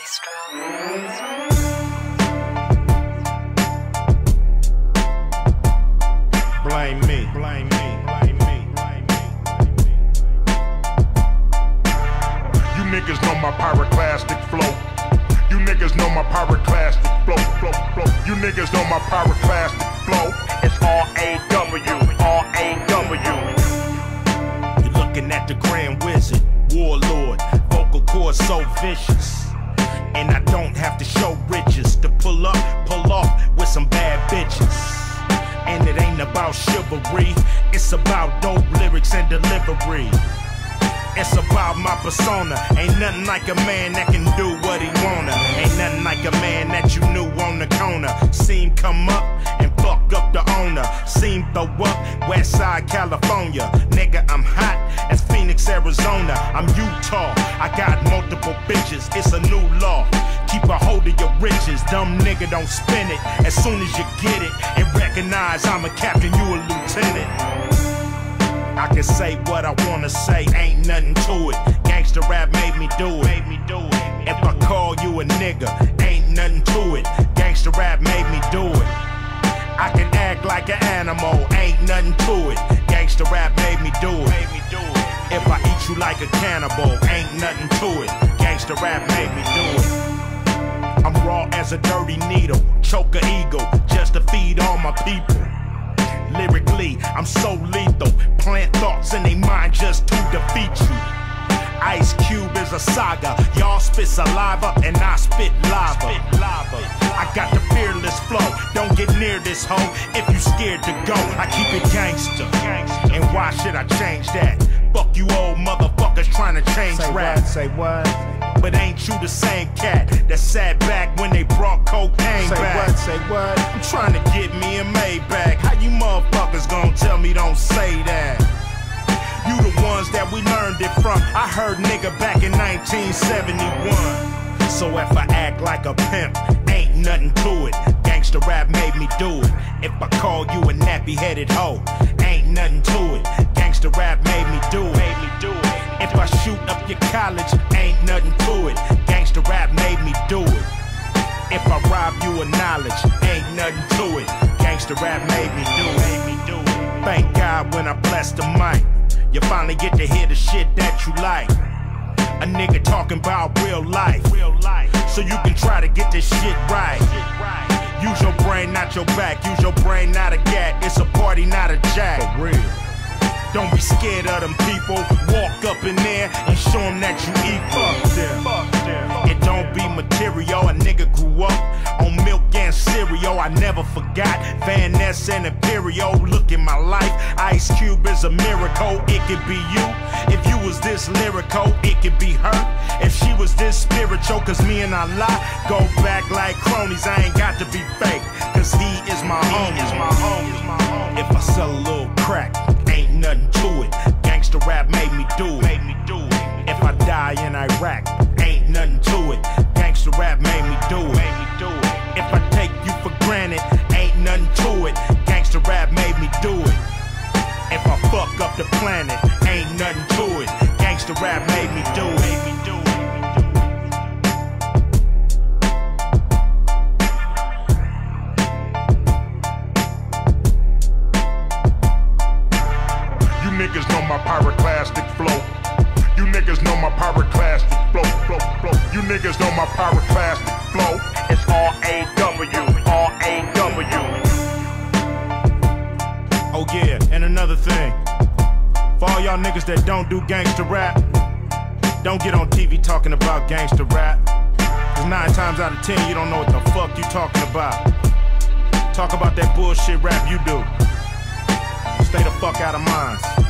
Space Drill. Blame me, blame me, blame me, blame me, blame me. You niggas know my pyroclastic flow. You niggas know my pyroclastic flow, flow, flow. You niggas know my pyroclastic flow. It's R-A-W, R-A-W. You're looking at the Grand Wizard, Warlord. Vocal cords so vicious. And I don't have to show riches to pull up, pull off with some bad bitches. And it ain't about chivalry, it's about dope lyrics and delivery. It's about my persona. Ain't nothing like a man that can do what he wanna. Ain't nothing like a man that you knew on the corner. Seen come up and fuck up the owner. Seen throw up Westside California. Nigga, I'm hot as Phoenix, Arizona. I'm Utah, I got multiple bitches. It's a new law, keep a hold of your riches. Dumb nigga, don't spin it. As soon as you get it and recognize I'm a captain, you a lieutenant. I can say what I wanna say, ain't nothing to it. Gangsta rap made me do it. If I call you a nigga, ain't nothing to it. Gangsta rap made me do it. I can act like an animal, ain't nothing to it. Gangsta rap made me do it. If I eat you like a cannibal, ain't nothing to it. Gangsta rap made me do it. I'm raw as a dirty needle, choke an eagle just to feed all my people. Lyrically, I'm so lethal. Plant thoughts in their mind just to defeat you. Ice Cube is a saga. Y'all spit saliva and I spit lava. I got the fearless flow. Don't get near this hoe if you scared to go. I keep it gangster. And why should I change that? Fuck you old motherfuckers trying to change rap. Say what? But ain't you the same cat that sat back when they brought cocaine back? Say what? You trying to get me a Maybach. How you motherfuckers gonna tell me don't say that? You the ones that we learned it from. I heard nigga back in 1971. So if I act like a pimp, ain't nothing to it. Gangsta rap made me do it. If I call you a nappy-headed hoe, ain't nothing to it. Gangsta rap made me do it. If I shoot up your college, ain't nothing to it. Gangsta rap made me do it. If I rob you of knowledge, ain't nothing to it. Gangsta rap made me do it. Thank God when I bless the mic, you finally get to hear the shit that you like. A nigga talking about real life, so you can try to get this shit right. Use your brain, not your back. Use your brain, not a gat. It's a party, not a jack. For real. Don't be scared of them people. Walk up in there and show them that you eat. Fuck them. It don't be material. A nigga grew up on milk and cereal. I never forgot Vanessa and Imperio. Look at my life. Ice Cube is a miracle. It could be you. If you was this lyrical, it could be her. If she was this spiritual, cause me and Allah go back like cronies. I ain't got to be fake, cause he is my homie. If I sell a little crack, ain't nothing to it. Gangsta rap made me do it. If I die in Iraq, ain't nothing to it. Gangsta rap made me do it. If I take you for granted, ain't nothing to it. Gangsta rap made me do it. If I fuck up the planet, ain't nothing to it. Gangsta rap made me do it. Niggas know my pyroclastic flow. You niggas know my pyroclastic flow, You niggas know my pyroclastic flow. It's R-A-W, R-A-W. Oh yeah, and another thing. For all y'all niggas that don't do gangsta rap, don't get on TV talking about gangsta rap. Cause 9 times out of 10 you don't know what the fuck you talking about. Talk about that bullshit rap you do. Stay the fuck out of mine.